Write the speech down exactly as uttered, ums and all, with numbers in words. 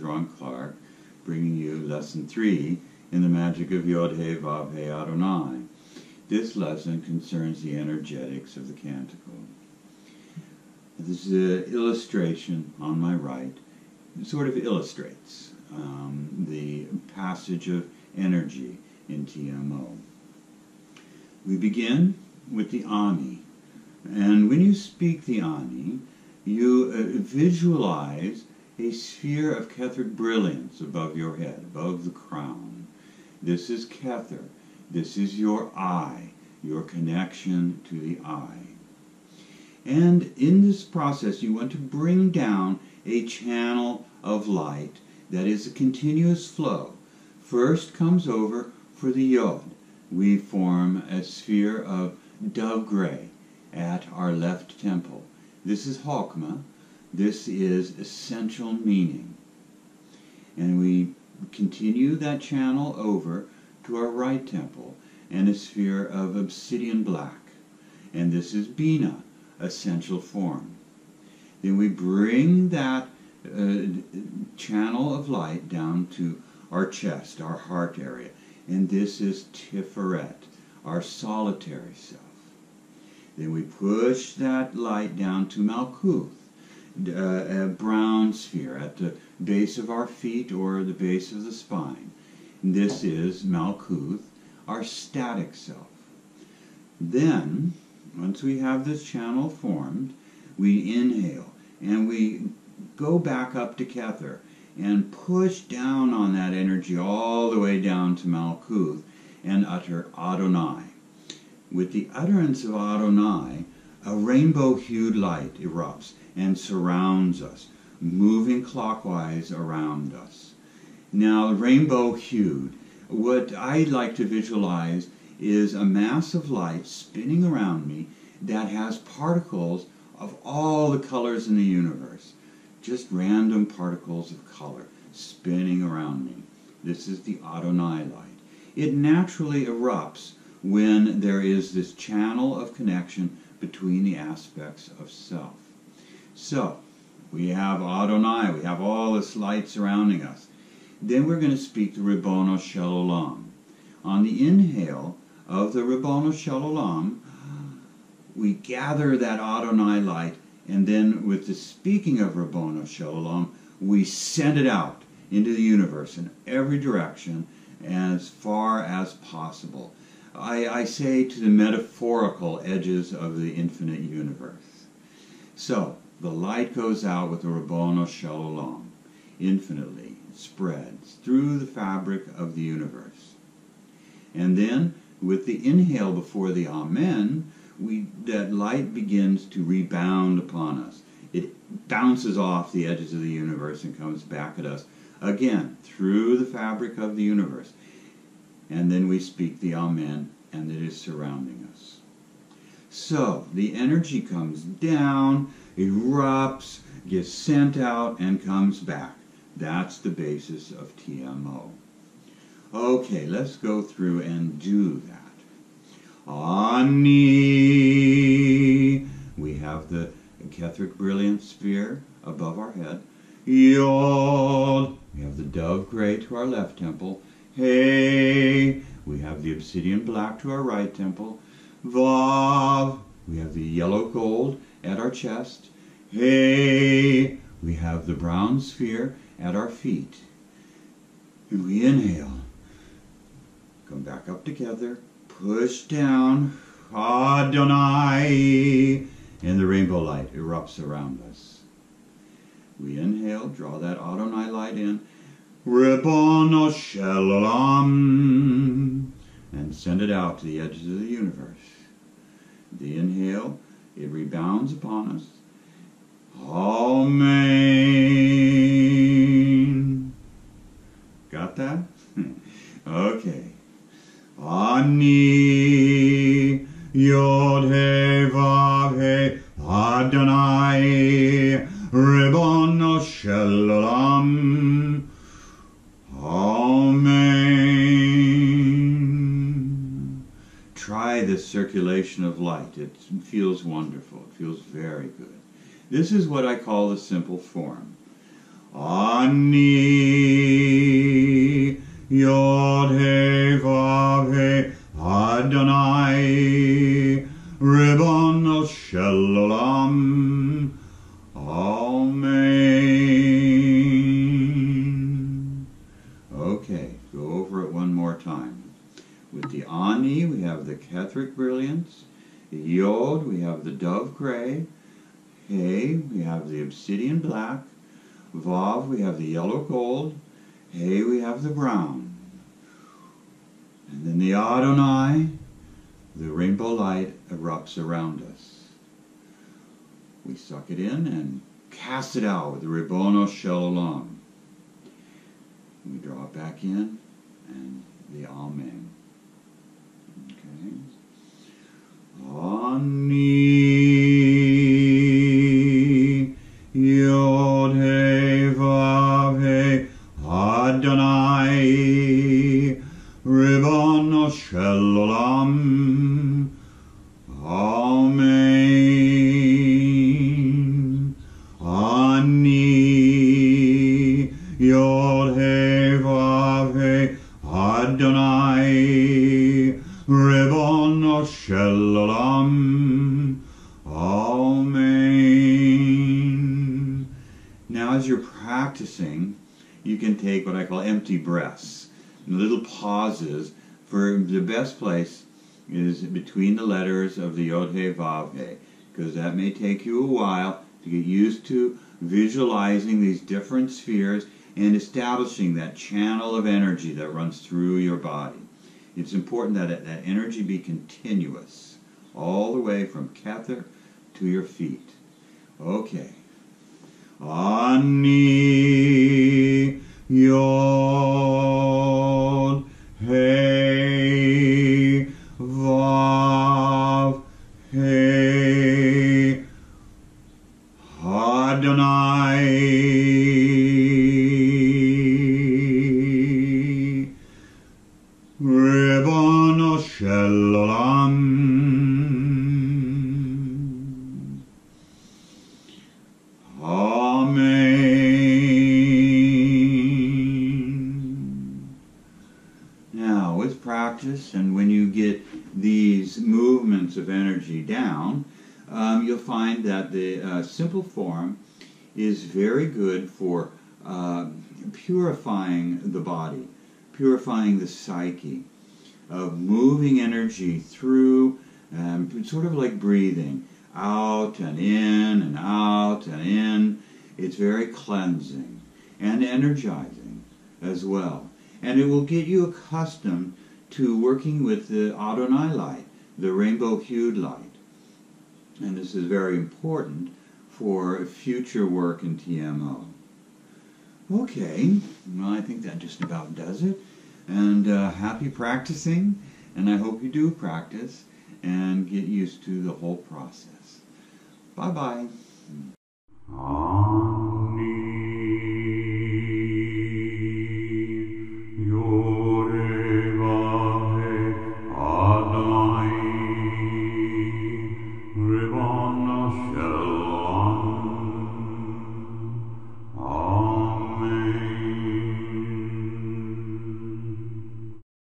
is Rawn Clark, bringing you Lesson three in the Magic of Yod-Heh-Vav-Heh Adonai. This lesson concerns the energetics of the canticle. This is an illustration on my right. It sort of illustrates um, the passage of energy in T M O. We begin with the Ani. And when you speak the Ani, you uh, visualize a sphere of Kether brilliance above your head, above the crown. This is Kether. This is your eye, your connection to the eye. And in this process, you want to bring down a channel of light that is a continuous flow. First comes over for the Yod. We form a sphere of dove gray at our left temple. This is Chokmah. This is essential meaning. And we continue that channel over to our right temple and a sphere of obsidian black. And this is Bina, essential form. Then we bring that uh, channel of light down to our chest, our heart area. And this is Tiferet, our solitary self. Then we push that light down to Malkuth, Uh, a brown sphere at the base of our feet or the base of the spine. This is Malkuth, our static self. Then, once we have this channel formed, we inhale and we go back up to Kether and push down on that energy all the way down to Malkuth and utter Adonai. With the utterance of Adonai, a rainbow-hued light erupts and surrounds us, moving clockwise around us. Now, rainbow-hued, what I like to visualize is a mass of light spinning around me that has particles of all the colors in the universe, just random particles of color spinning around me. This is the Adonai light. It naturally erupts when there is this channel of connection between the aspects of self. So, we have Adonai, we have all this light surrounding us. Then we're going to speak the Ribbono Shel Olam. On the inhale of the Ribbono Shel Olam, we gather that Adonai light, and then with the speaking of Ribbono Shel Olam, we send it out into the universe in every direction as far as possible. I, I say to the metaphorical edges of the infinite universe. So, the light goes out with the Ribbono Shel Olam, infinitely. It spreads through the fabric of the universe. And then, with the inhale before the Amen, we, that light begins to rebound upon us. It bounces off the edges of the universe and comes back at us, again, through the fabric of the universe. And then we speak the Amen, and it is surrounding us. So, the energy comes down, erupts, gets sent out, and comes back. That's the basis of T M O. Okay, let's go through and do that. Ani. We have the Kether brilliant sphere above our head. Yod. We have the dove gray to our left temple. Hey, we have the obsidian black to our right temple. Vav, we have the yellow gold at our chest. Hey, we have the brown sphere at our feet. And we inhale. Come back up together. Push down. Adonai. And the rainbow light erupts around us. We inhale. Draw that Adonai light in. Ribbono Shel Olam, and send it out to the edges of the universe. The inhale, it rebounds upon us. Amen. Got that? Okay. Ani Yod-Heh-Vav-Heh Adonai Ribbono Shel Olam. Amen. Try this circulation of light. It feels wonderful. It feels very good. This is what I call the simple form. Ani Yod-Heh-Vav-Heh Adonai Ribbono Shel Olam Amen. Okay, go over it one more time. With the Ani we have the Kether brilliance, the Yod we have the dove gray, Hey we have the obsidian black, Vav we have the yellow gold, Hey we have the brown. And then the Adonai, the rainbow light erupts around us. We suck it in and cast it out with the Ribbono Shel Olam. We draw it back in and the Amen. Okay. Ani Yod-Heh-Vav-Heh Adonai Ribbono Shel Olam Amen. Ani Yod-Heh-Vav-Heh Adonai Ribbono Shel Olam Amen. Now as you're practicing, you can take what I call empty breaths, little pauses. For the best place is between the letters of the Yod-Heh-Vav-Heh, because that may take you a while to get used to visualizing these different spheres and establishing that channel of energy that runs through your body. It's important that that energy be continuous all the way from Kether to your feet. Okay. Ani Yod Heh Vav Heh Adonai Ribbono Shel Olam. And when you get these movements of energy down, um, you'll find that the uh, simple form is very good for uh, purifying the body, purifying the psyche, of moving energy through, um, sort of like breathing, out and in and out and in. It's very cleansing and energizing as well. And it will get you accustomed to working with the Adonai light, the rainbow-hued light. And this is very important for future work in T M O. Okay, well I think that just about does it. And uh, happy practicing, and I hope you do practice and get used to the whole process. Bye-bye.